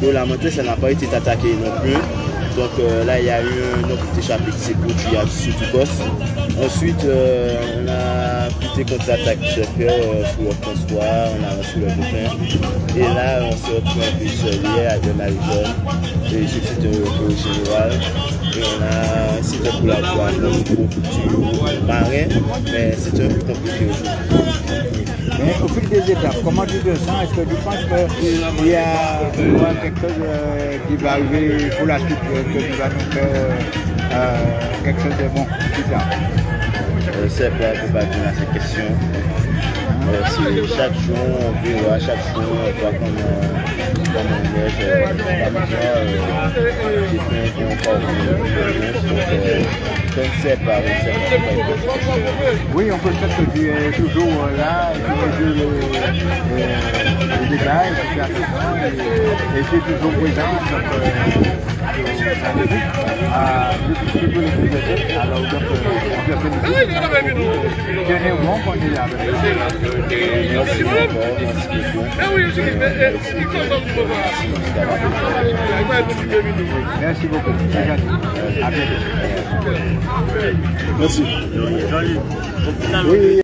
Pour la montée, ça n'a pas été attaqué non plus. Donc là, il y a eu un autre petit chapitre qui s'est produit sous tout poste. Ensuite, on a buté contre l'attaque chef sur le François, on a reçu le bouquin. Et là, on se retrouve un peu solier avec Marie-Jeanne, et je suis au général. Et on a ainsi pour la voie, un groupe du Marin, mais c'est un peu compliqué aujourd'hui. Mais au fil des étapes, comment tu te sens? Est-ce que tu penses qu'il y a quelque chose qui va arriver pour la suite, que tu vas nous faire quelque chose de bon plus tard? Je ne sais pas, je ne peux pas répondre à cette question. Chaque jour, on verra, chaque jour, on voit comment on est, on ne sait pas. Oui, on peut dire que tu es toujours là, tu veux le débat, et tu es toujours présent. Merci beaucoup. Merci. Oui.